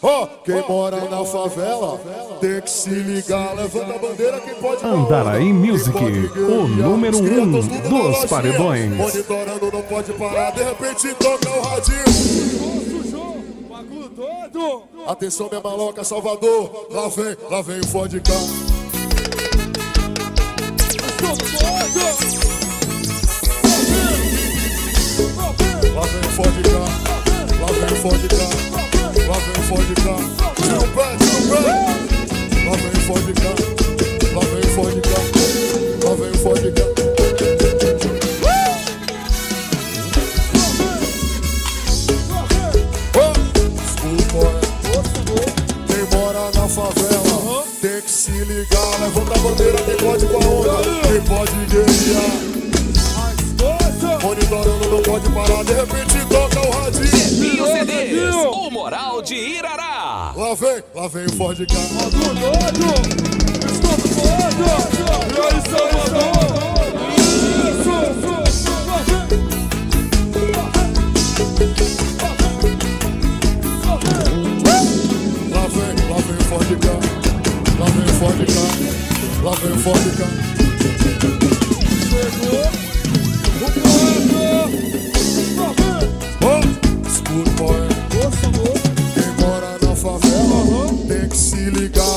Ó, quem mora na favela tem que se ligar. Levanta a bandeira, quem pode. Andaraí Music, o número 1 dos paredões. Monitorando, não pode parar. De repente toca o radinho. Bagulho todo. Atenção, minha maloca, Salvador. Lá vem o Ford Ka. Lá vem o Ford Ka. Lá vem o Ford Ka. Lá vem o Ford Ka, lá vem o Ford Ka, lá vem o Ford Ka, lá vem o Ford Ka. Quem mora na favela tem que se ligar, levanta a bandeira, quem pode com a onda, quem pode guerrear. Monitorando, não pode parar, de repente toca o radinho. O moral de Irará. Lá vem o Ford Ka. Lá vem o Ford Ka. Lá vem o Ford Ka. Lá vem o Ford Ka.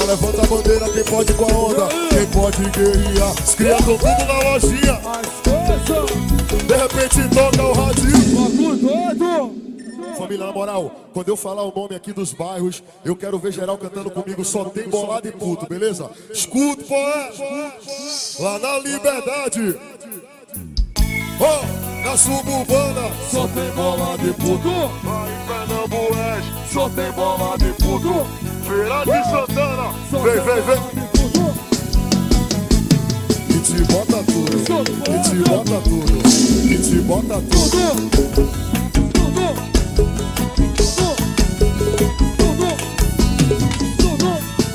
Levanta a bandeira, quem pode com a onda, quem pode guerrear. Os criadores tudo na lojinha. De repente toca o radinho. Família, na moral, quando eu falar o nome aqui dos bairros, eu quero ver geral cantando comigo. Só tem bolado e puto, beleza? Escuta, poeta. Lá na Liberdade, oh, na Suburbana, só tem bolado e puto. Lá em Pernambuco, só tem bolado e puto. Feira de Santana, vem, vem, vem. E te bota tudo, e te bota tudo, e te bota tudo.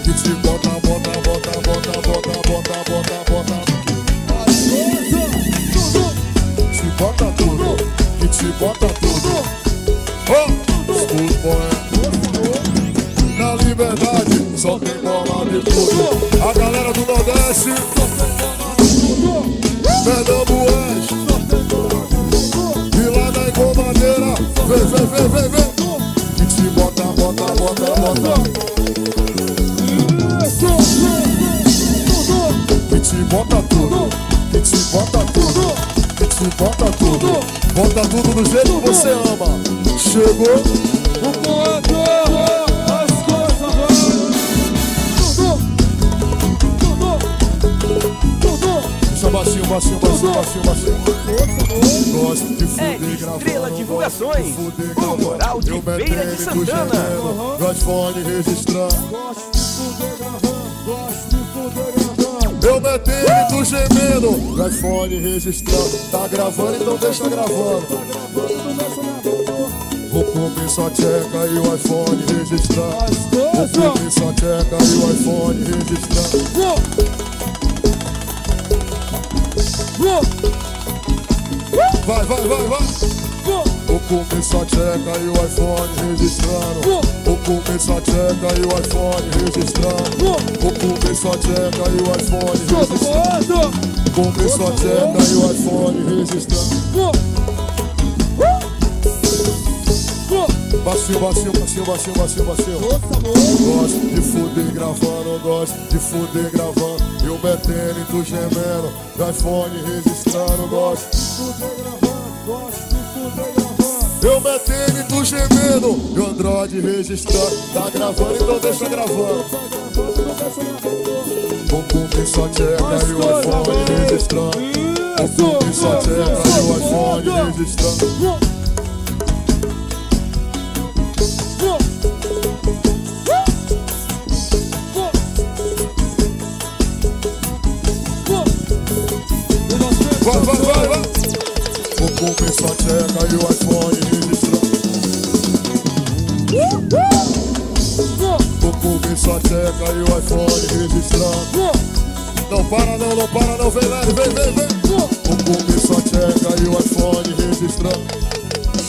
E te bota, bota, bota, bota, bota, bota, bota, bota. E te bota tudo, e te bota tudo. Oh, desculpa, é. Na Liberdade, só tem bola de tudo. A galera do Nordeste, Pernambués, e lá na Encomadeira, vem, vem, vem, vem, vem. E te bota, bota, bota, bota. E te bota tudo, e te bota tudo, e te bota tudo. Bota tudo do jeito que você ama. Chegou o poeta. Baixinho, baixinho, baixinho, baixinho, baixinho. Gosto de fuder gravando, Estrela Divulgações, o moral de Feira de Santana. Gosto de fone registrar. Gosto de fuder gravando, gosto de fuder gravando. Eu meteiro do gemendo. Gosto de fone registrar. Tá gravando, então deixa gravando. Tá gravando, deixa gravando. Vou comer só tcheca e o iPhone registrar. Vou comer só tcheca e o iPhone registrar. Vai, vai, vai, vai. Vou começar a tcheca e o iPhone registrando. Vou começar a tcheca e o iPhone registrando. Vou começar a tcheca e o iPhone registrando. Começou a tcheca e o iPhone registrando. Bacio, bacio, bacio, bacio, bacio, bacio. Gosto de fuder gravando, gosto de fuder gravando. Eu metendo e tu gemendo, do iPhone registrando, gosto de fuder gravando, gosto de fuder gravando. Eu metendo e tu gemendo, e o Android registrando, tá gravando, então deixa gravando. Vou comer só tcheca e o iPhone registrando. Vou comer só tcheca e o iPhone registrando. Vou começar a tcheca e o iPhone registrando. Vou começar a tcheca e o iPhone registrando. Não para não, não para não, vem lá, vem, vem, vem. Vou começar a tcheca e o iPhone registrando.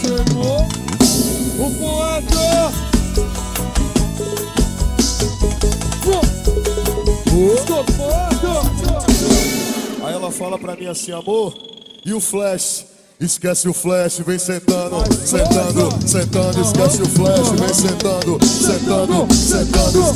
Chegou o poeta. ela fala pra mim assim, amor, e o flash? Esquece o flash, vem sentando, sentando, sentando. Esquece o flash, vem sentando, sentando, sentando.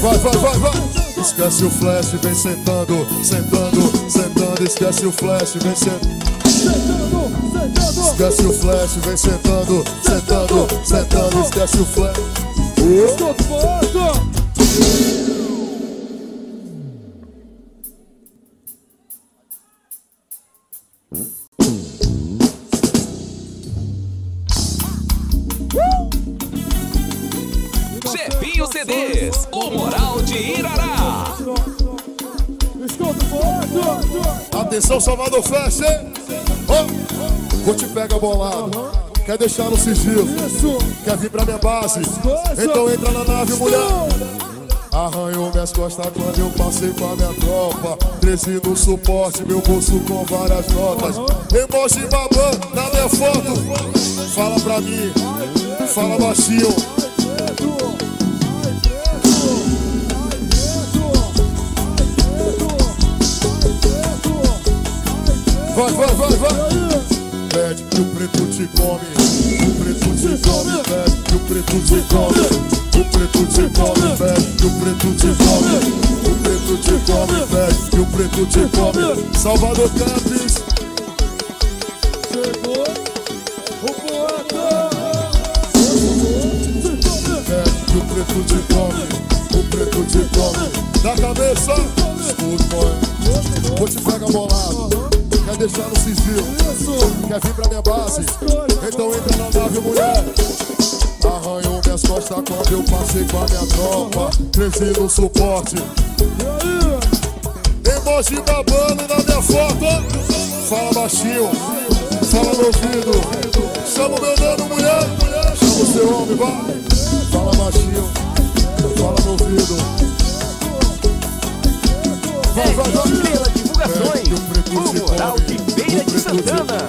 Vai, vai, vai, vai. Esquece o flash, vem sentando, sentando, sentando. Esquece o flash, vem sentando, sentando. Esquece o flash, vem sentando, sentando, sentando. Esquece o flash. Estou foda. CDs, o Moral de Irará. Atenção, Salvador Fest, hein? Oh, vou te pegar bolado. Quer deixar no sigilo? Quer vir pra minha base? Então entra na nave, mulher. Arranhou minhas costas quando eu passei pra minha tropa. 13 no suporte, meu bolso com várias notas. Emoji babando na minha foto. Fala pra mim, fala baixinho. Vai, vai, vai, vai. Pede que o preto te come, o preto te come, pede que o preto te come, o preto te come, pede que o preto te come, o preto te come, pede que o preto te come. Salvador Campes. Chegou o poeta. Pede que o preto te come, o preto te come. Da cabeça, escuta, vou te pegar bolado. Quer deixar no sigilo? Quer vir pra minha base? Então entra na nave, mulher. Arranhou minhas costas quando eu passei com a minha tropa. Cresci no suporte. Emoji babando na minha foto. Fala baixinho, fala no ouvido. Chama o meu dono, mulher. Chama o seu homem, vai. Fala baixinho, fala no ouvido. Vai, vai, vai. Divulgações do Moral de Beira de Santana.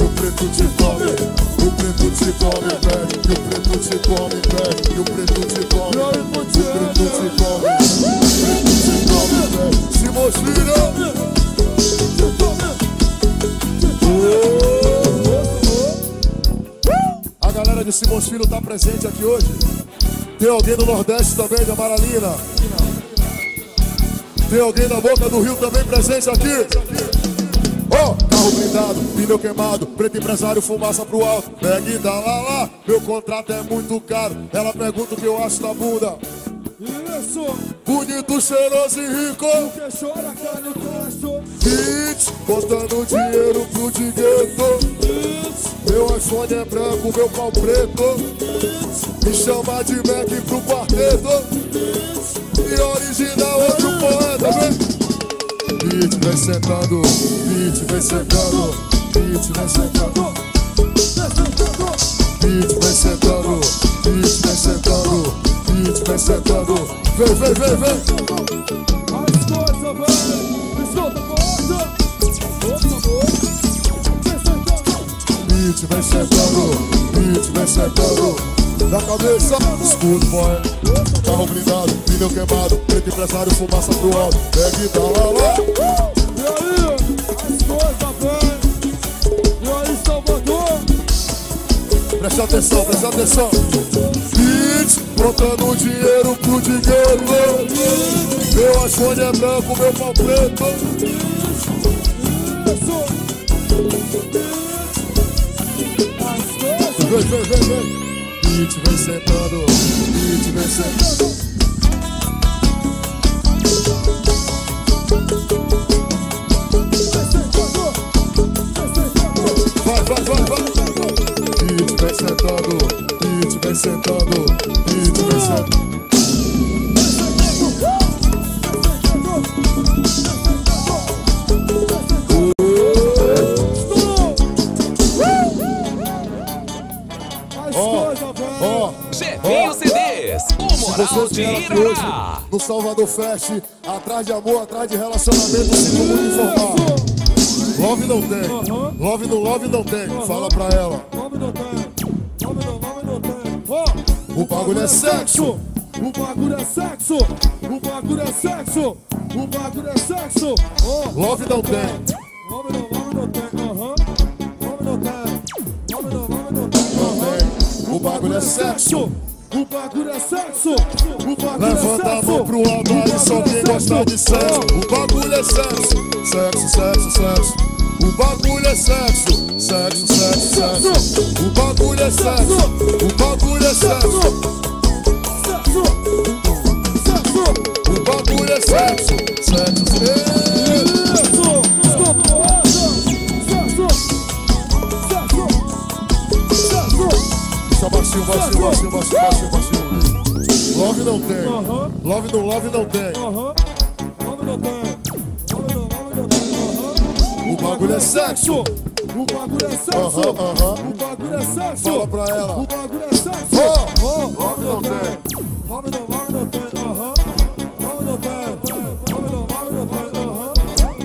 O preto te come, o preto te come, pede, o preto te come, pede, o preto te come, o preto te come, o preto te come, se mostrou. A galera de Simões Filho tá presente aqui hoje. Tem alguém do Nordeste também, de Amaralina. Tem alguém da Boca do Rio também presente aqui. Ó, oh, carro blindado, pneu queimado, preto empresário, fumaça pro alto. Pega e dá lá, lá, meu contrato é muito caro. Ela pergunta o que eu acho da bunda. Isso. Bonito, cheiroso e rico. Porque chora, cara, o coração. Hits, botando dinheiro pro dinheiro. Meu iPhone é branco, meu pau preto. Me chama de Mac pro quarteto. E original outro poeta, vem. Hits, vem sentando. Hits, vem sentando. Hits, vem sentando. Hits, vem sentando. Hits, vem sentando. Vem sentando, vem, vem, vem, vem. As coisas, velho, escuta a porta. Vem sentando, vem sentando, vem sentando. Na cabeça, escuta, boy. Carro blindado, pneu queimado, preto empresário, fumaça pro alto. Pega e dá lá, lá. E aí, as coisas, velho. E aí, Salvador. Preste atenção, preste atenção. Hits, botando dinheiro pro dinheiro. Meu iPhone é branco, meu pau preto. Vem, vem, vem, vem. Hits, vem sentando. Hits, vem sentando. Vai, vai, vai, vai. Vem sentando, Hits, vem sentando, Hits, vem sentando. Chefinho CDs, o Moral de Irará. No Salvador Fest, atrás de amor, atrás de relacionamento, sinto muito informado. Love não tem, love não tem, fala pra ela. Love não tem, love não tem. O bagulho é sexo, o bagulho é sexo, o bagulho é sexo, o bagulho é sexo. Love não tem, love não tem, love não tem, love não tem. O bagulho é sexo. O bagulho é sexo, o bagulho é sexo. Levanta a mão pro alto aí, só quem gosta de sexo. O bagulho é sexo, sexo, sexo, sexo. O bagulho é sexo, sexo, sexo, sexo. O bagulho é sexo, o bagulho é sexo. O bagulho é sexo, sexo, sexo. Vacil, vacil, vacil, vacil, vacil, vacil. Love não tem, love não tem. O bagulho é sexo, o bagulho é sexo, o bagulho é sexo. Fala pra ela, o bagulho é sexo. Love não tem, love não tem.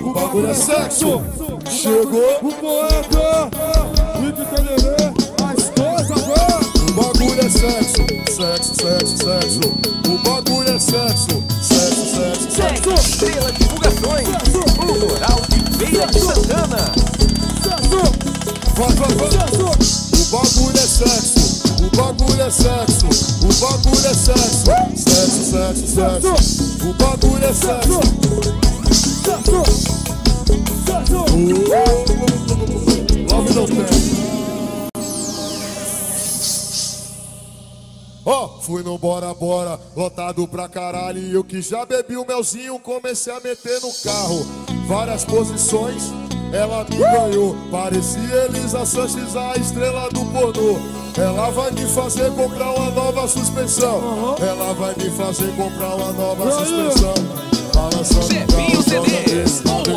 O bagulho é sexo. Chegou o poeta, as coisas agora. O bagulho é sexo, sexo, sexo, sexo. O bagulho é sexo, sexo, sexo, sexo. Estrela Divulgações, o Rural de Feira de Santana. Vai, vai, vai. O bagulho é sexo, o bagulho é sexo, o bagulho é sexo. Sexo, sexo, sexo. O bagulho é sexo. Sexo, sexo. Love não tem. Ó, fui no Bora Bora, lotado pra caralho. E eu que já bebi o melzinho, comecei a meter no carro. Várias posições, ela me ganhou. Parecia Elisa Sanches, a estrela do pornô. Ela vai me fazer comprar uma nova suspensão. Ela vai me fazer comprar uma nova suspensão. Balançando o carro, joga desse lado. Balançando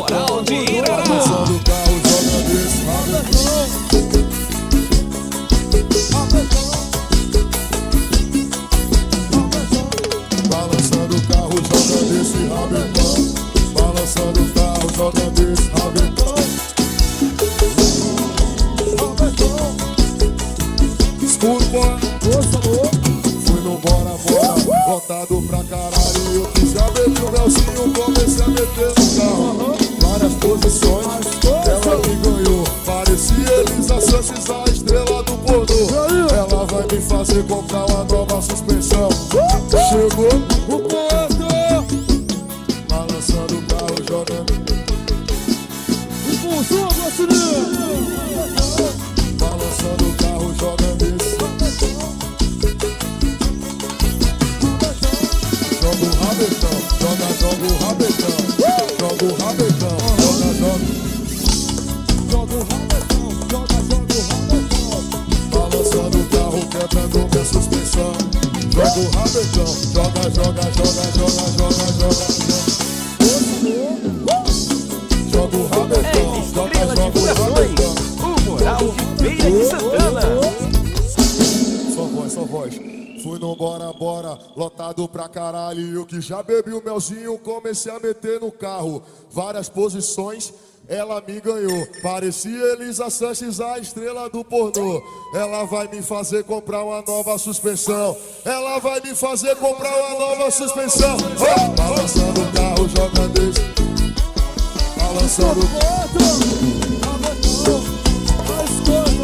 o carro, joga desse lado. Desse rabetão, balançando o carro, joga desse rabetão. Rabetão, desculpa, força louca. Fui no Bora Bora, lotado pra caralho. Eu que já bebi o melzinho, comecei a meter no carro. Várias posições, ela me ganhou. Parecia Elisa Sanches, a estrela do pornô. Ela vai me fazer comprar uma nova suspensão. Chegou o poeta. Balançando o carro, jogando. Balançando o carro, jogando isso. Joga o rabetão, joga o rabetão. Joga o rabetão, joga. Joga o rabetão, joga o rabetão. Balançando o carro, quebrando minha suspensão. Joga o rabetão, joga. Joga o rabetão, joga o rabetão. O Rural de Feira de Santana. Só voz. Fui no Bora Bora, lotado pra caralho. E eu que já bebi o melzinho, comecei a meter no carro. Várias posições, ela me ganhou. Parecia Elisa Sanches, a estrela do pornô. Ela vai me fazer comprar uma nova suspensão. Ela vai me fazer comprar uma nova suspensão. Balançando o carro, joga desse. Balançando o carro. Balançando o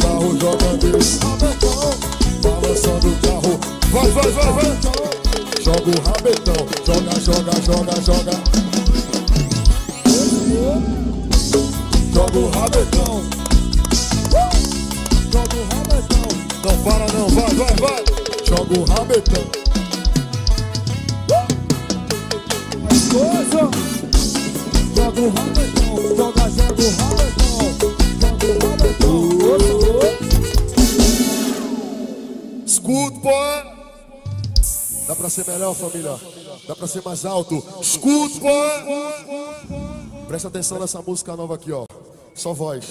carro, joga desse. Balançando o carro, vai. Joga o rabetão, joga. Joga o rabetão, não para não, vai. Joga o rabetão. As coisas. Joga o rabetão, joga o rabetão. Escuta, boy. Dá pra ser melhor, família. Dá pra ser mais alto. Escuta, boy. Presta atenção nessa música nova aqui, ó. Só voz.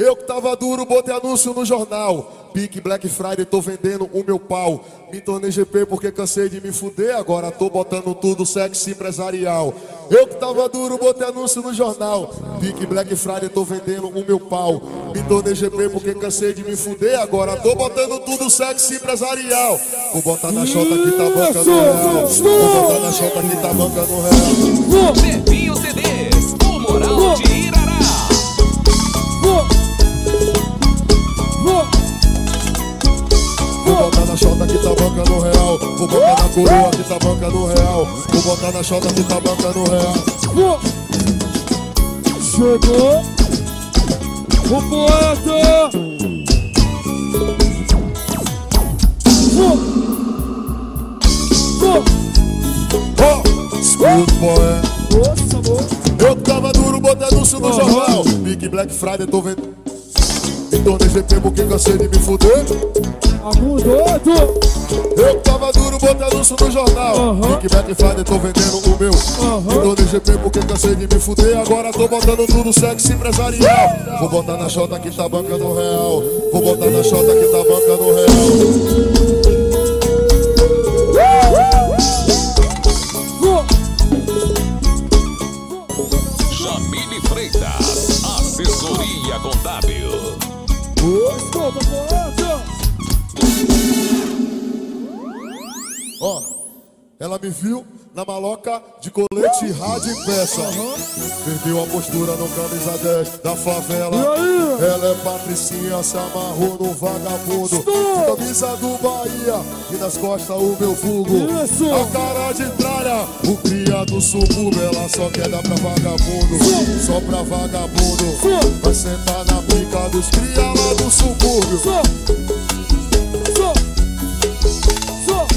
Eu que tava duro, botei anúncio no jornal. Pique Black Friday, tô vendendo o meu pau. Me tornei GP porque cansei de me fuder. Agora tô botando tudo sexo empresarial. Eu que tava duro, botei anúncio no jornal. Pique Black Friday, tô vendendo o meu pau. Me tornei GP porque cansei de me fuder. Agora tô botando tudo sexo empresarial. Vou botar na chota que tá banca no real. Vou botar na chota que tá banca no real. Chefinho CDs, o moral de Irará. Vou botar na chota que tá banca no real. Vou botar na coroa que tá banca no real. Vou botar na chota que tá banca no real. Chegou o poeta. Escuta, poeta. Eu que tava duro, botei anúncio no jornal. Big Black Friday, tô vendo. Então desde tempo que cansei de me fuder. Eu que tava duro, botei anúncio no jornal. Big Black Friday, tô vendendo o meu. Então desde tempo que cansei de me fuder. Agora tô botando tudo sexo empresarial. Vou botar na chota que tá banca no real. Vou botar na chota que tá banca no real. Jamile Freitas, assessoria contábil. Ó, ela me viu na maloca de colete, rádio e peça. Perdeu a postura no camisa 10 da favela. Ela é patricinha, se amarrou no vagabundo. Camisa do Bahia e nas costas o meu vulgo. A cara de tralha, o cria do subúrbio. Ela só quer dar pra vagabundo, só pra vagabundo. Vai sentar na pica dos cria lá do subúrbio.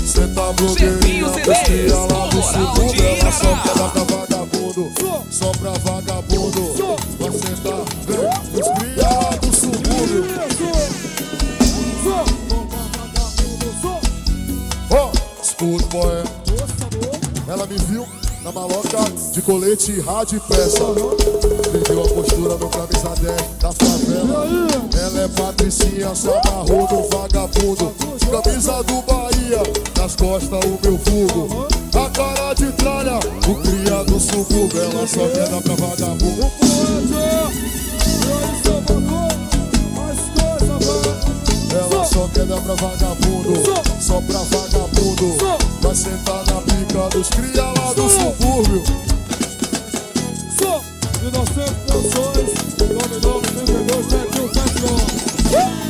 Cê tá blogueirinha, cria lá do subúrbio. Ela só quer dar pra vagabundo, só pra vagabundo. Vai sentar, vem, cria lá do subúrbio. Ó, escuta, boé. Ela me viu na maloca de colete, rádio e peça. Perdeu a postura no camisa 10 da favela. Ela é patricinha, só amarrou no vagabundo. Camisa do Bahia, nas costas o meu fogo. A cara de tralha, o cria do subúrbio. Ela só quer dar pra vagabundo. Ela só quer dar pra vagabundo, só pra vagabundo. Vai sentar na pica dos cria lá do subúrbio. Só 19 canções, 99, 32, 71, 71.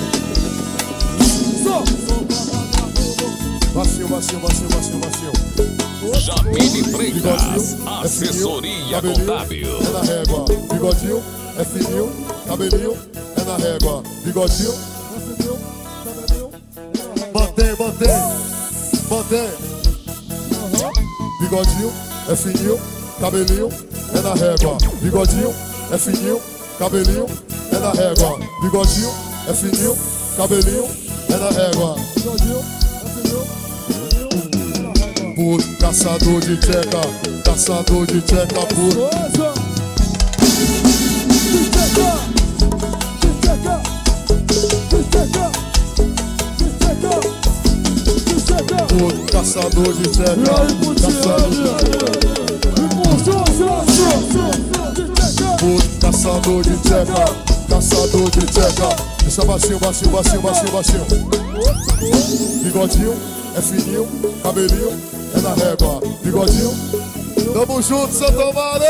Vacil, vacil, vacil, vacil, vacil. Jamile Freitas, assessoria contábil. É na régua, bigodinho, é fininho, cabelinho, é na régua. Bigodinho, é fininho, cabelinho, é na régua. Mantém, mantém, mantém. Bigodinho, é fininho, cabelinho, é na régua. Bigodinho, é fininho, cabelinho, é na régua. Bigodinho, é fininho, cabelinho, é na régua. Puto, caçador de tcheca, caçador de tcheca, puto. Puto, caçador de tcheca, caçador de tcheca. Puto, caçador de tcheca, caçador de tcheca. Deixa baixinho, baixinho, baixinho, baixinho, baixinho. Bigodinho, é fininho, cabelinho, é na régua. Bigodinho, tamo junto, Santo Amaro.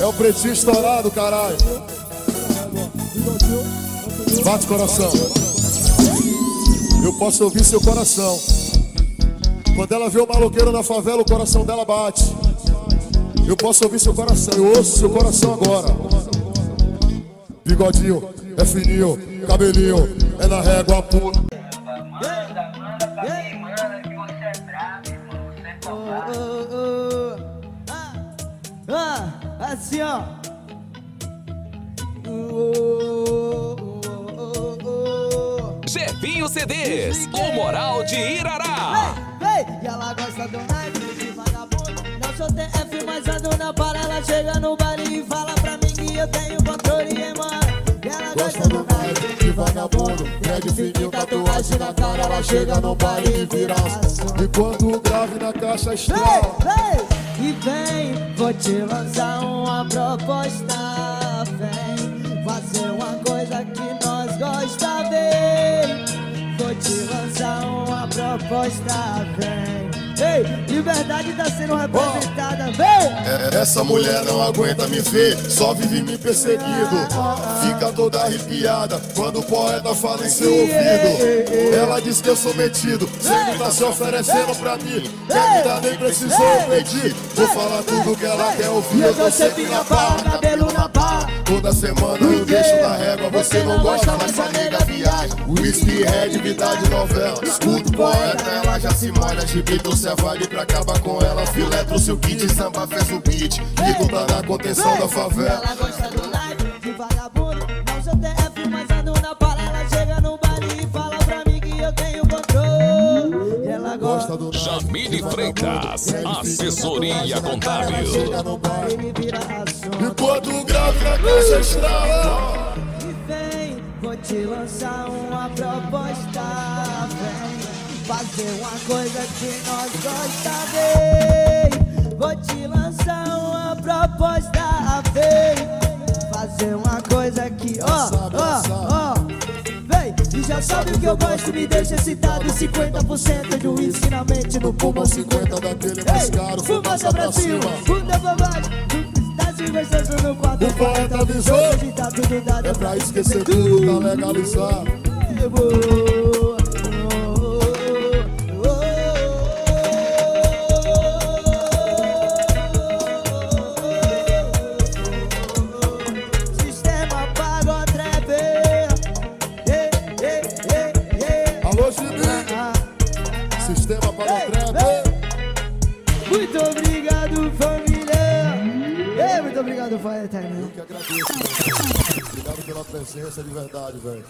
É o pretinho estourado, caralho. Bate coração. Eu posso ouvir seu coração. Quando ela vê o maloqueiro na favela, o coração dela bate. Eu posso ouvir seu coração, eu ouço seu coração agora. Bigodinho, é fininho, cabelinho, é na régua pura. Manda, manda pra mim, manda que você é brabo, irmão, você é papado. Assim, ó. Chefinho CDs, o moral de Irará. E ela gosta do naipe de vagabundo. Não sou TF, mas ando na para. Ela chega no bar e fala pra mim que eu tenho controle, irmão. E ela de vagabundo. Red fininho, tatuagem na cara, ela chega no bar e vira. Enquanto o grave na caixa estrala. E vem, vou te lançar uma proposta. Vem, fazer uma coisa que nós gosta bem. Vou te lançar uma proposta, vem. Ei, liberdade tá sendo representada, vem! Essa mulher não aguenta me ver, só vive me perseguindo. Fica toda arrepiada quando o poeta fala em seu ouvido. Ela diz que eu sou metido, sempre tá se oferecendo pra mim. Quer me dar, nem precisou pedir. Vou falar tudo que ela quer ouvir. Eu tô sempre na barra, cabelo na barra. Toda semana eu deixo na régua. Você não gosta, mas sua nega viaja. Whisky, Red, vida de novela. Escuta o poeta, ela já se molha. Chibito, vale pra acabar com ela, filetro seu kit, samba, fez o beat, e conta na contenção da favela. Ela gosta do live, de vagabundo, não sou TF, mas ando na pala. Ela chega no baile e fala pra mim que eu tenho controle. Ela gosta do Jamile Freitas, assessoria contábil. Ela chega no baile e vira assunto. Enquanto o grave na caixa estrala. E vem, vou te lançar uma proposta, vem. Fazer uma coisa que nós gostamos. Vou te lançar uma proposta, vem. Fazer uma coisa que ó, vem. E já sabe o que eu gosto, me deixa excitado. 50% de uísque na mente, no pulmão 50% daquele mais caro. Fumaça pra cima, bunda pra baixo. Tá se gostando no quadro. O poeta avisou, tá tudo dado. É pra esquecer tudo, tá legalizado. Eu que agradeço, obrigado pela presença, de verdade, velho.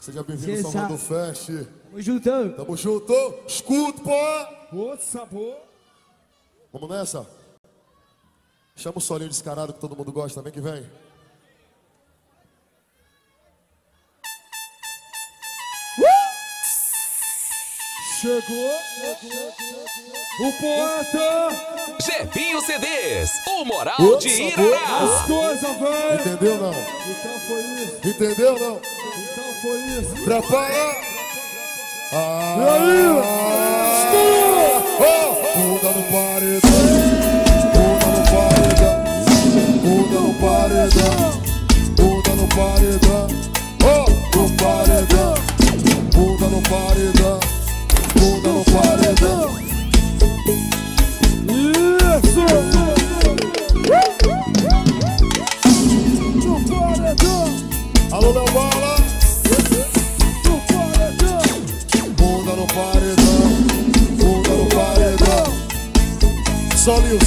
Seja bem-vindo ao Salvador Fest. Tamo junto. Tamo junto. Escuta, pô. Outro sabor. Vamos nessa? Chama o solinho descarado que todo mundo gosta, vem que vem. Chegou o poeta Jefinho CDs, o moral de Irará. As coisas, velho. Entendeu não? Então foi isso. Entendeu não? Então foi isso. Prepara. E aí? Bunda no paredão, bunda no paredão, bunda no paredão, no paredão, bunda no paredão. Bunda no paredão. Isso! No paredão. Alô, meu bala. No paredão. Bunda no paredão. Bunda no paredão. Solinho.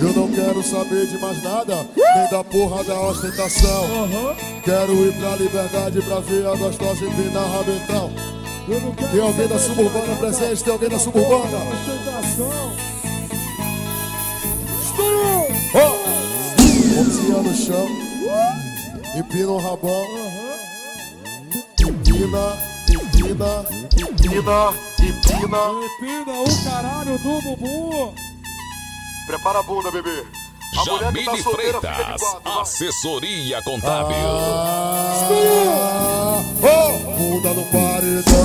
Eu não quero saber de mais nada, nem da porra da ostentação. Quero ir pra liberdade pra ver a gostosa empinar rabetão. Tem alguém da suburbana presente? Tem alguém da suburbana? Mãozinha no chão, empina o rabão. Empina o caralho do bumbum. Prepara a bunda, bebê. A Jamile tá solteira, Freitas, quadro, assessoria contábil. Bunda no paredão.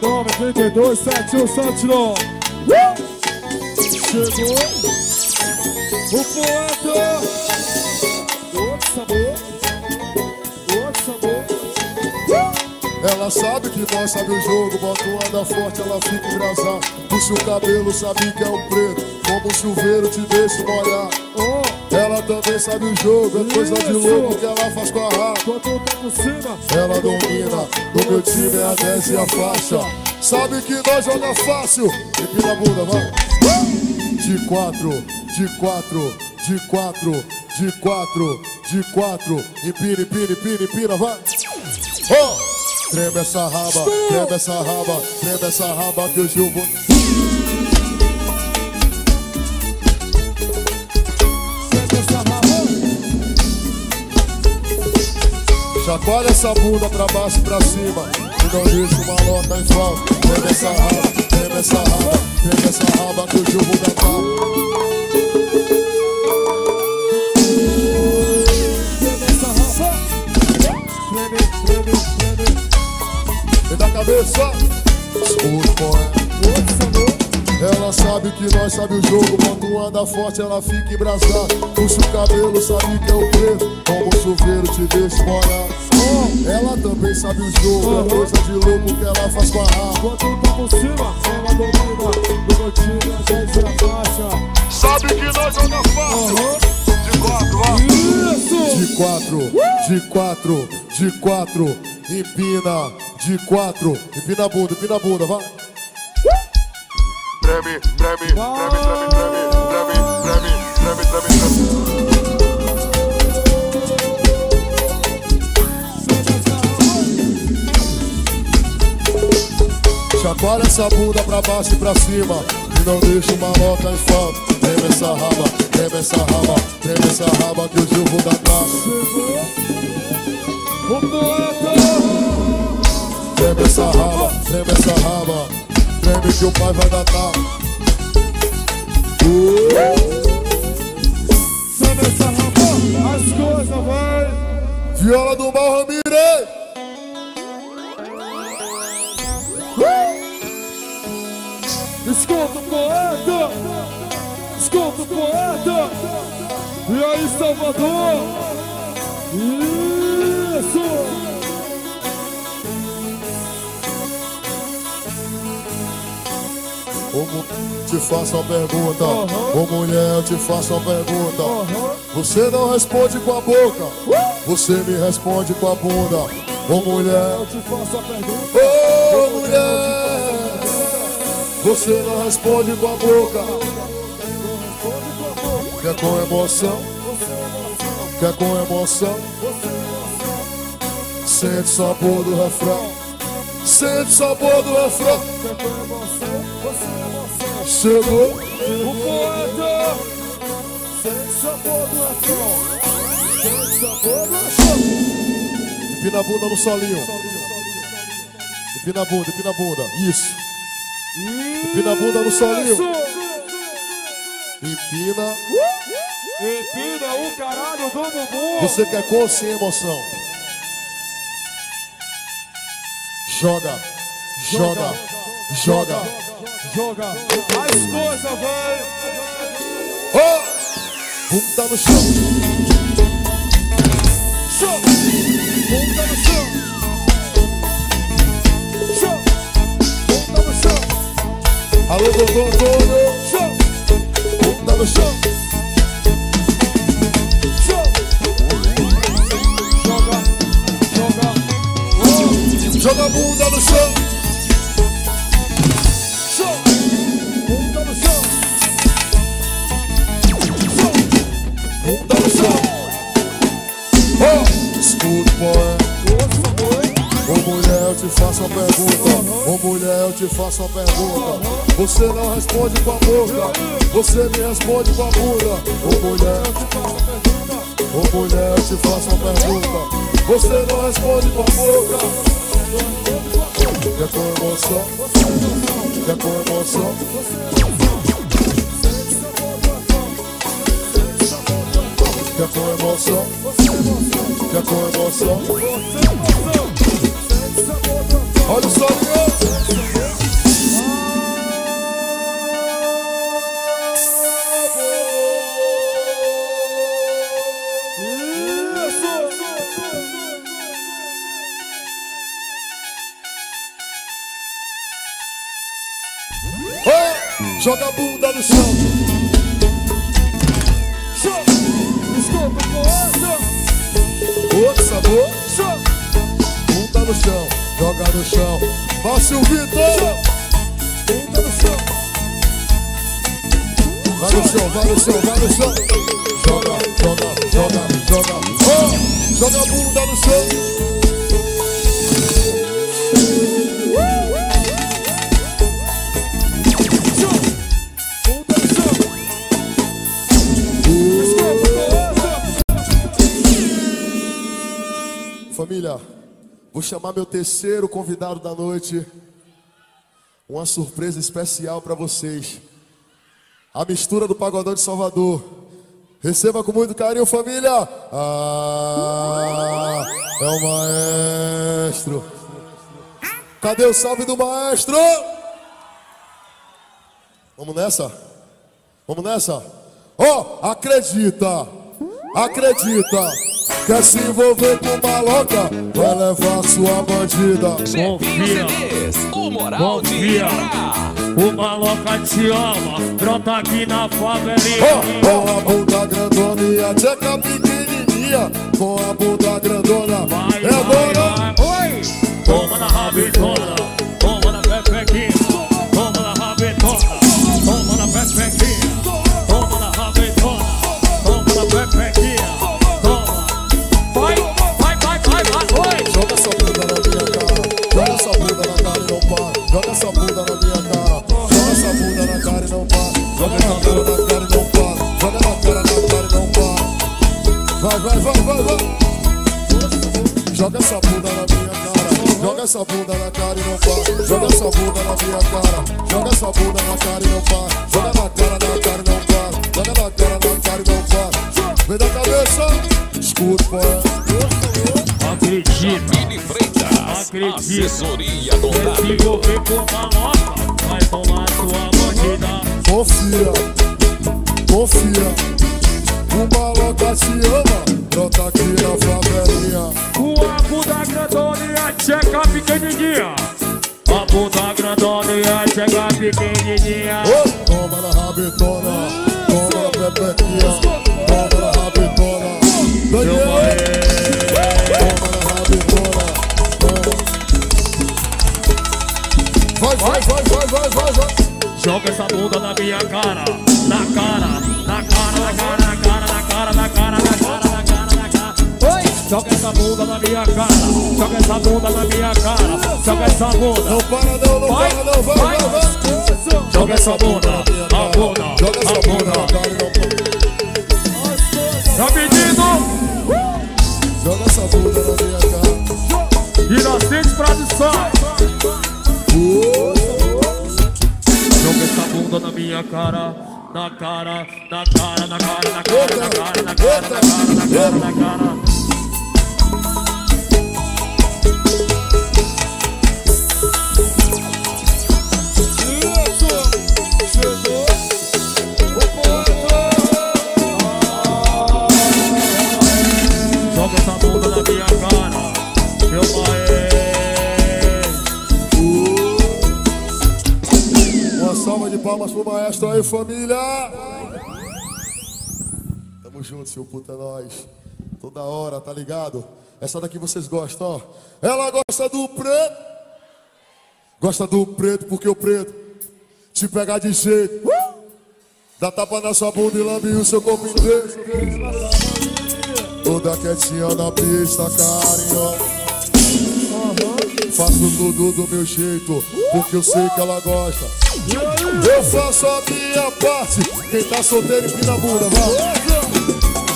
Chegou o O poeta, outro sabor, outro sabor. Ela sabe que nós sabe o jogo, bota um anda forte, ela fica engraçada. Puxa o cabelo, sabe que é o preto, como um chuveiro te deixa molhar. Ela também sabe o jogo, é coisa de louco que ela faz com a rata. Ela domina, do meu time é a 10 e a faixa. Sabe que nós joga fácil, empina a bunda, vai. De 4, de 4, de 4, de 4, de 4. Empina, empina, empina, empina, vai. Treme essa raba, treme essa raba, treme essa raba que hoje eu vou... Chacoalha essa bunda pra baixo e pra cima, e não deixa o maloca em falta. Treme essa raba, treme essa raba, treme essa raba que o jugo da palma. E da cabeça, ela sabe que nós sabe o jogo, quando anda forte ela fica embrasada. Puxa o cabelo, sabe que é o preto, como o chuveiro te deixa molhar. Ela também sabe o jogo, é coisa de louco que ela faz barrar. Quando tá por cima, ela domina, do meu time a 10 e a faixa. Sabe que nós anda fácil, de 4, ó. De 4, de 4, de 4, empina, de 4, empina a bunda, vai. Treme, treme, treme, treme, treme, treme, treme, treme, treme, treme. Chacoalha essa bunda pra baixo e pra cima, e não deixa o maloca em falta. Treme essa raba, treme essa raba, treme essa raba que hoje eu vou dar casa. Treme essa raba, treme essa raba, treme que o pai vai datar. Sabe essa raba, as coisas, vai. Viola do Mal Ramirez. Escuta o poeta, escuta o poeta. E aí, Salvador? Isso. Te faço a pergunta, ô mulher, eu te faço a pergunta. Você não responde com a boca, você me responde com a bunda. Ô mulher, eu te faço a pergunta, ô mulher, você não responde com a boca. Quer com emoção, quer com emoção. Sente o sabor do refrão, sente o sabor do refrão. Chegou o poeta. Sente o sabor do refrão, sente o sabor do refrão. Empina a bunda no solinho. Empina a bunda, empina a bunda. Isso. Empina a bunda no solinho. Empina. Empina o caralho do bumbum. Você quer cor sem emoção? Joga, joga, joga, joga, as coisas, vai. Bunda no chão, chão, bunda no chão, chão, bunda no chão. Alô, Dodô, Dodô, chão, bunda no chão, chão, joga, joga. Joga a bunda no chão, chão, bunda no chão, chão, bunda no chão. Escuta o poeta. Ô mulher, eu te faço a pergunta, ô mulher, eu te faço a pergunta. Você não responde com a boca, você me responde com a bunda. Ô mulher, eu te faço a pergunta, ô mulher, eu te faço a pergunta. Você não responde com a boca. Quer com emoção, quer com emoção. Quer com emoção, quer com emoção. Olha o solinho. joga a bunda no chão. Show, desculpa, poeta. Outro sabor. Show, bunda no chão, joga no chão. Vai, Silvita. Bunda no chão. Vai no chão, vai no chão, vai no chão. Joga, joga, joga, joga. Oh, joga a bunda no chão. Família, vou chamar meu terceiro convidado da noite. Uma surpresa especial para vocês. A mistura do Pagodão de Salvador. Receba com muito carinho, família. Ah, é o maestro. Cadê o salve do maestro? Vamos nessa? Vamos nessa? Ó, oh, acredita! Acredita! Quer se envolver com maloca, vai levar sua bandida. Confia, o moral confia, o maloca te ama, pronta aqui na favelinha. Com a bunda grandona e a tcheca pequenininha, com a bunda grandona, vai, é bora. Oi! Toma na rabetona, toma na pepequinha, toma na rabetona, toma na pepequinha, toma na rabetona, toma na pepequinha. Joga essa bunda na minha cara, joga essa bunda na cara e não para. Joga na cara na cara e não para. Joga na cara na cara e não para. Vai, vai, vai, vai, vai. Joga essa bunda na minha cara, joga essa bunda na cara e não para. Joga essa bunda na minha cara, joga essa bunda na cara e não para. Joga na cara na cara e não para. Joga na cara na cara e não para. Vem da cabeça, escuta, pô. Acredita. Acredita, assessoria do Andaraí. Se envolver com maloca, vai tomar sua bandida. Confia, confia, o maloca se ama, brota aqui na favelinha. Com a bunda grandona e a tcheca pequenininha, a bunda grandona e a tcheca pequenininha. Oh, toma na rabetona, toma na pepequinha, toma na rabetona. Daniel, toma na rabetona. Vai, vai, vai, vai, vai, vai, vai. Joga essa bunda na minha cara, na cara, na cara, na cara, na cara, na cara, na cara, na cara, na cara, na cara. Oi! Joga essa bunda na minha cara, joga essa bunda na minha cara, joga essa bunda. Não para não, não para não, vai, vai. Joga essa bunda, a bunda, a bunda. Tá pedindo? Joga essa bunda na minha cara. Inocente tradição. Joga essa bunda na minha cara, na cara, na cara, na cara, na cara, na cara, na cara, na cara, na cara, na cara. Joga essa bunda na minha cara, meu pai. Salva de palmas pro maestro aí, família! Tamo junto, seu puta, nós. Toda hora, tá ligado? Essa daqui vocês gostam, ó. Ela gosta do preto. Gosta do preto porque o preto te pegar de jeito. Dá tapa na sua bunda e lambe o seu corpo inteiro. Toda quietinha na pista, carinho. Faço tudo do meu jeito, porque eu sei que ela gosta. Eu faço a minha parte. Quem tá solteiro, empina a bunda, vai.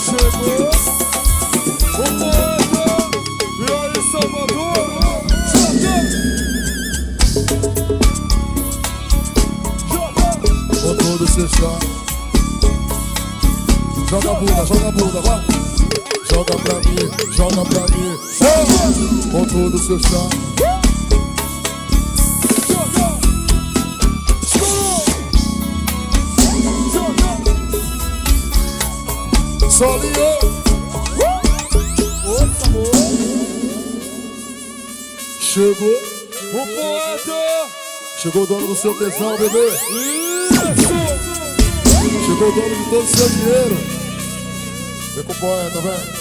Chegou o poeta, e olha o Salvador. Com todo o seu chão. Joga a bunda, vai. Joga pra mim, com todo o seu chão. Solinho! Chegou o poeta! Chegou o dono do seu tesão, bebê. Isso! Chegou o dono de todo o seu dinheiro. Vem com o poeta, velho.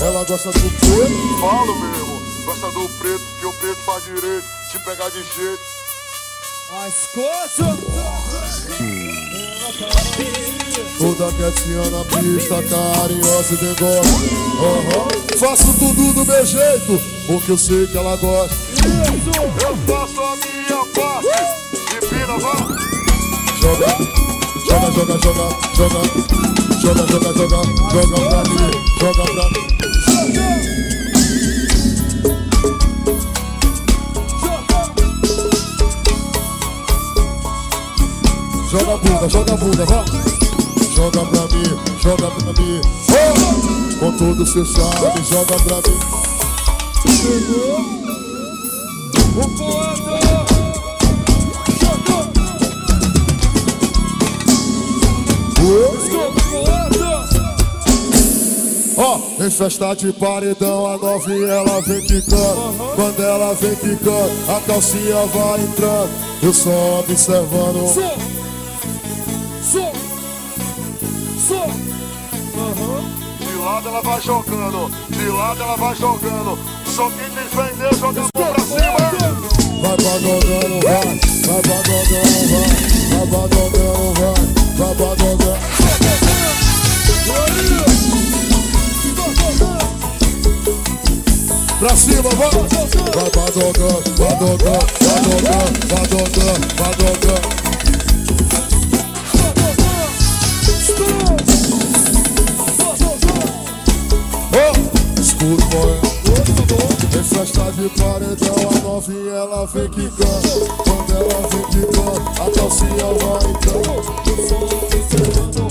Ela gosta do preto, falo mesmo. Gosta do preto, que o preto faz direito. Te pegar de jeito. As coisas. Toda quietinha na pista, carinhosa e negócio. Faço tudo do meu jeito, porque eu sei que ela gosta. Eu faço a minha parte. Divina, vai. Joga, joga, joga, joga. Joga, joga, joga, joga pra mim, joga pra mim. Joga bunda, vá. Joga pra mim, oh! Com tudo cê sabe, joga pra mim. Chegou o poeta. Ó, em festa de paredão a novinha ela vem quicando. Quando ela vem quicando, a calcinha vai entrando. Eu só observando. De lado ela vai jogando, só quem defender joga a mão pra cima. Vai badogando, vai badogando, vai badogando, vai badogando. Pra cima, vai! Vai badogando, Oh! Escuta, boy! Em festa de paredão, a novinha ela vem quicando. Quando ela vem quicando, a calcinha vai entrando. Eu sou observando,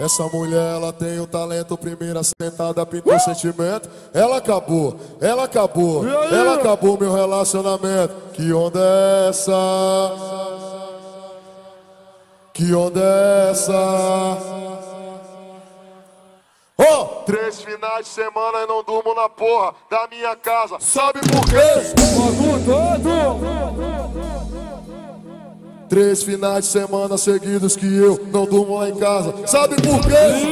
essa mulher, ela tem o talento, primeira sentada, pintou sentimento. Ela acabou meu relacionamento. Que onda é essa? Oh! 3 finais de semana e não durmo na porra da minha casa. Sabe por quê? 3 finais de semana seguidos que eu não durmo lá em casa. Sabe por quê?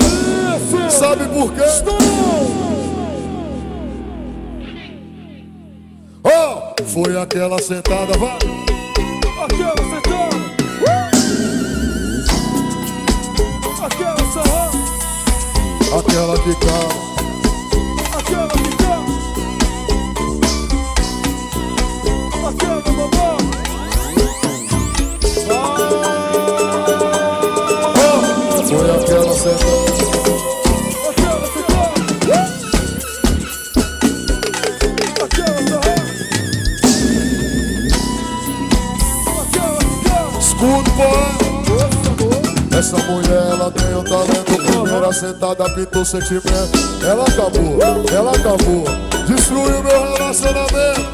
Oh! Foi aquela sentada, vai! Aquela sarrada! Aquela que cala! Aquela mamãe! Foi aquela sentada. Escuta, pô. Essa mulher, ela tem o talento. Primeira sentada, pintou sentimento. Ela acabou, destruiu meu relacionamento.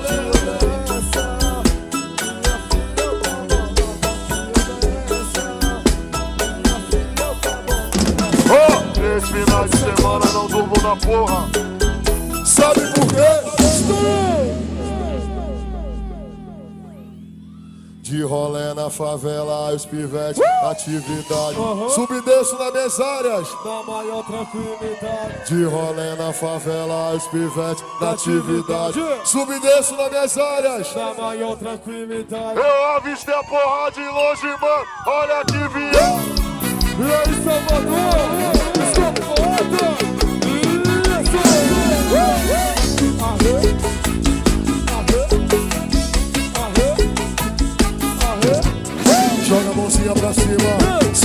Finais de semana não durmo na porra. Sabe por quê? De rolê na favela, os pivete, atividade. Subdesço nas minhas áreas, na maior tranquilidade. De rolê na favela, os pivete, atividade. Subdesço nas minhas áreas, na maior tranquilidade. Eu avistei a porra de longe, mano. Olha que viado. E aí, Salvador? Isso!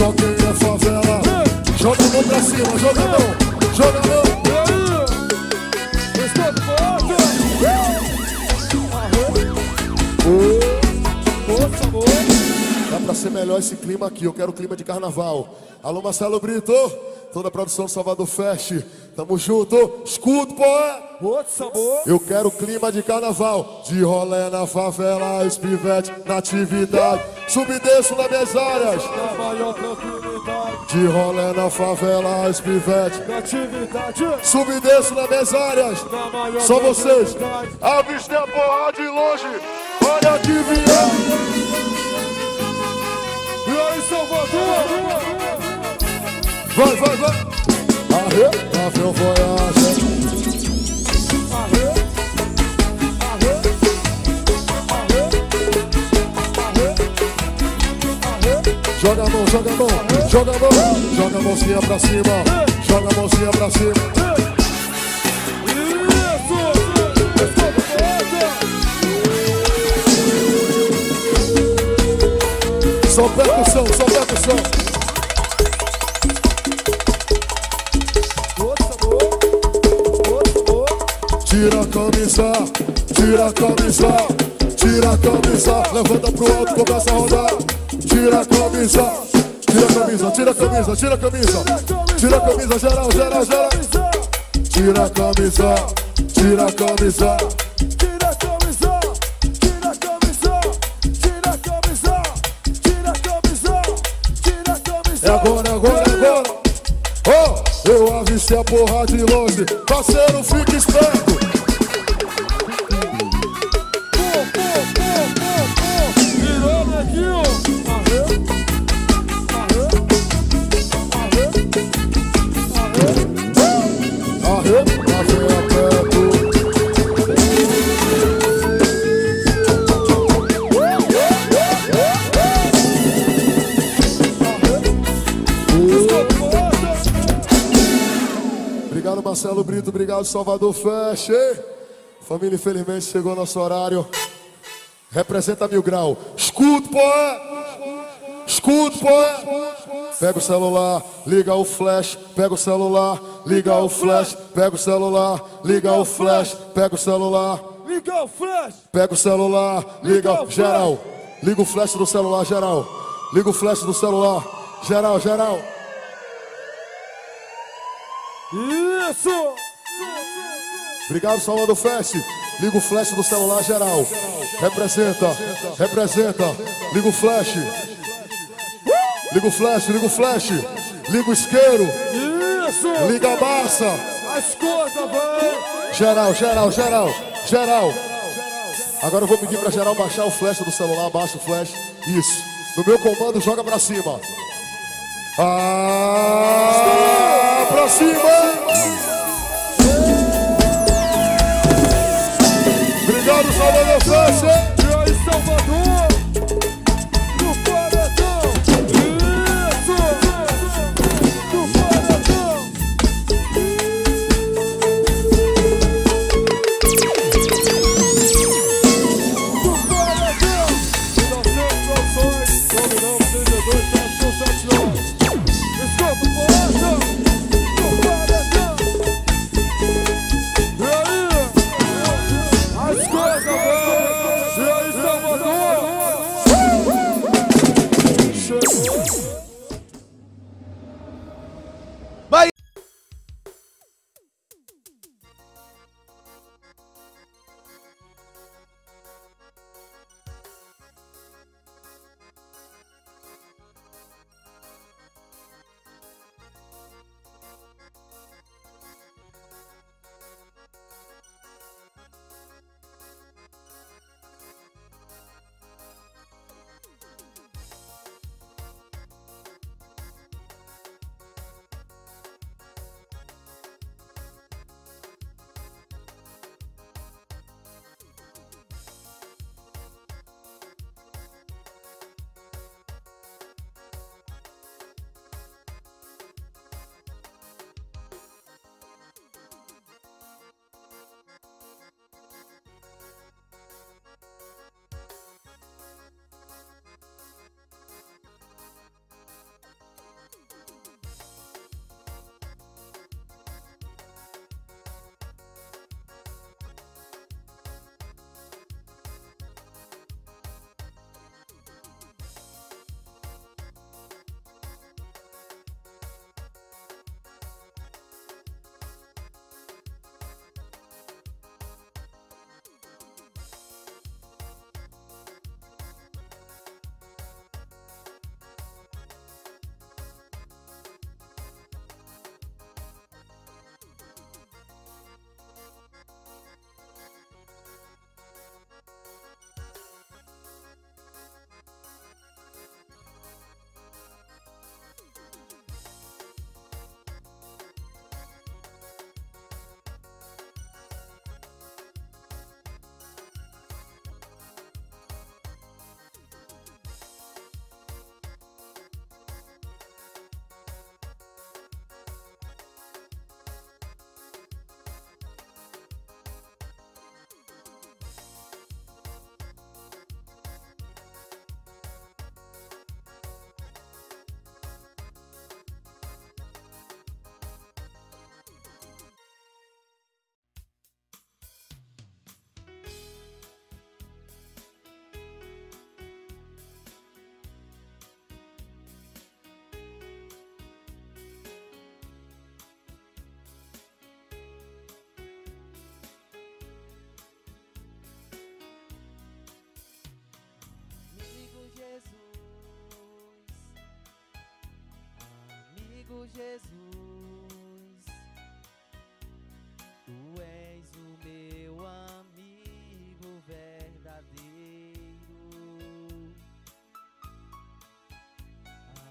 só quem é favela. Joga a mão pra cima, joga a mão, joga a mão. Dá pra ser melhor esse clima aqui, eu quero o clima de carnaval. Alô, Marcelo Brito, toda a produção do Salvador Fest, tamo junto, escuta, pô! Outro sabor! Eu quero o clima de carnaval, de rolê na favela, espivete, natividade, subo e desço nas minhas áreas. De rolê na favela, espivete, natividade, subo e desço nas minhas áreas. Só vocês, avistei a porra de longe, olha que viagem! E aí, Salvador! Vai, vai, vai! Arrê, arrê, o voyage! Arrê, arrê, arrê, arrê, arrê. Joga a mão, joga a mão, arrê. Joga a mão, arrê. Joga a mãozinha pra cima, arrê. Joga a mãozinha pra cima. Arrê. Só percussão, só percussão. Tira a camisa, tira a camisa, tira a camisa. Levanta pro alto, começa a rodar. Tira a camisa, tira a camisa, tira a camisa, tira a camisa. Tira a camisa, geral, geral, geral. Tira a camisa, tira a camisa. Tira a camisa, tira a camisa, tira a camisa, tira a camisa, tira a camisa. É agora, agora, agora. Oh, eu avistei a porra de longe. Parceiro, fica esperto. Obrigado, Marcelo Brito, obrigado, Salvador Fest. Família, infelizmente, chegou nosso horário. Representa Mil Grau. Escuta, pô! Escuta, pô! Pega o celular, liga o flash. Pega o celular, liga o flash. Pega o celular, liga o flash. Pega o celular, liga o flash. Pega o celular, liga o geral. Liga o flash do celular, geral. Liga o flash do celular, geral, geral. Isso! Obrigado, Salvador Fest. Liga o flash do celular geral. Representa, representa. Liga o flash. Liga o flash, liga o flash. Liga o isqueiro. Isso! Liga a massa. As coisas, velho. Geral, geral, geral, geral. Agora eu vou pedir pra geral baixar o flash do celular. Baixa o flash. Isso. No meu comando, joga pra cima. Ah, pra cima. Obrigado, Salvador Fest. E aí, Salvador, no paredão. Isso, no paredão. E aí, Salvador! Santo Jesus, Tu és o meu amigo verdadeiro.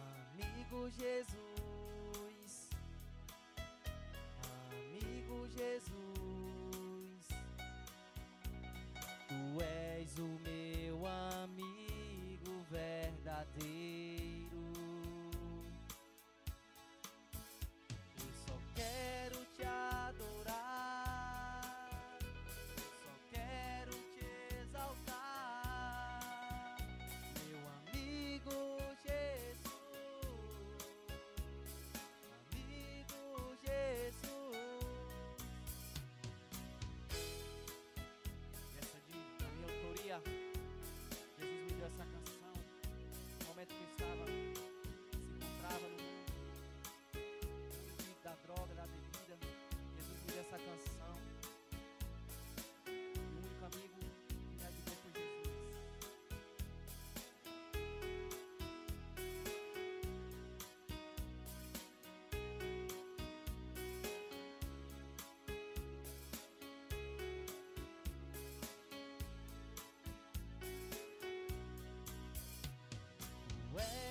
Amigo Jesus, Tu és o meu amigo verdadeiro. Quero te adorar, só quero te exaltar, meu amigo Jesus. Essa é da minha autoria. Jesus me deu essa canção no momento que eu estava, se encontrava no da droga, da bebida. Jesus me deu essa canção. O único amigo que me ajudou foi Jesus. Ué.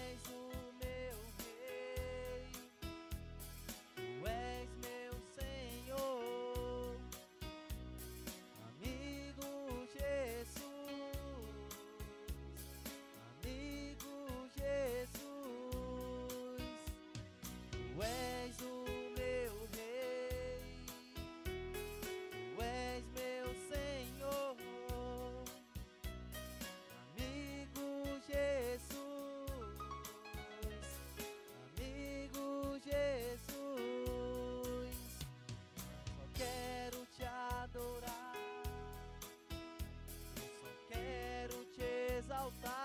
Exaltar.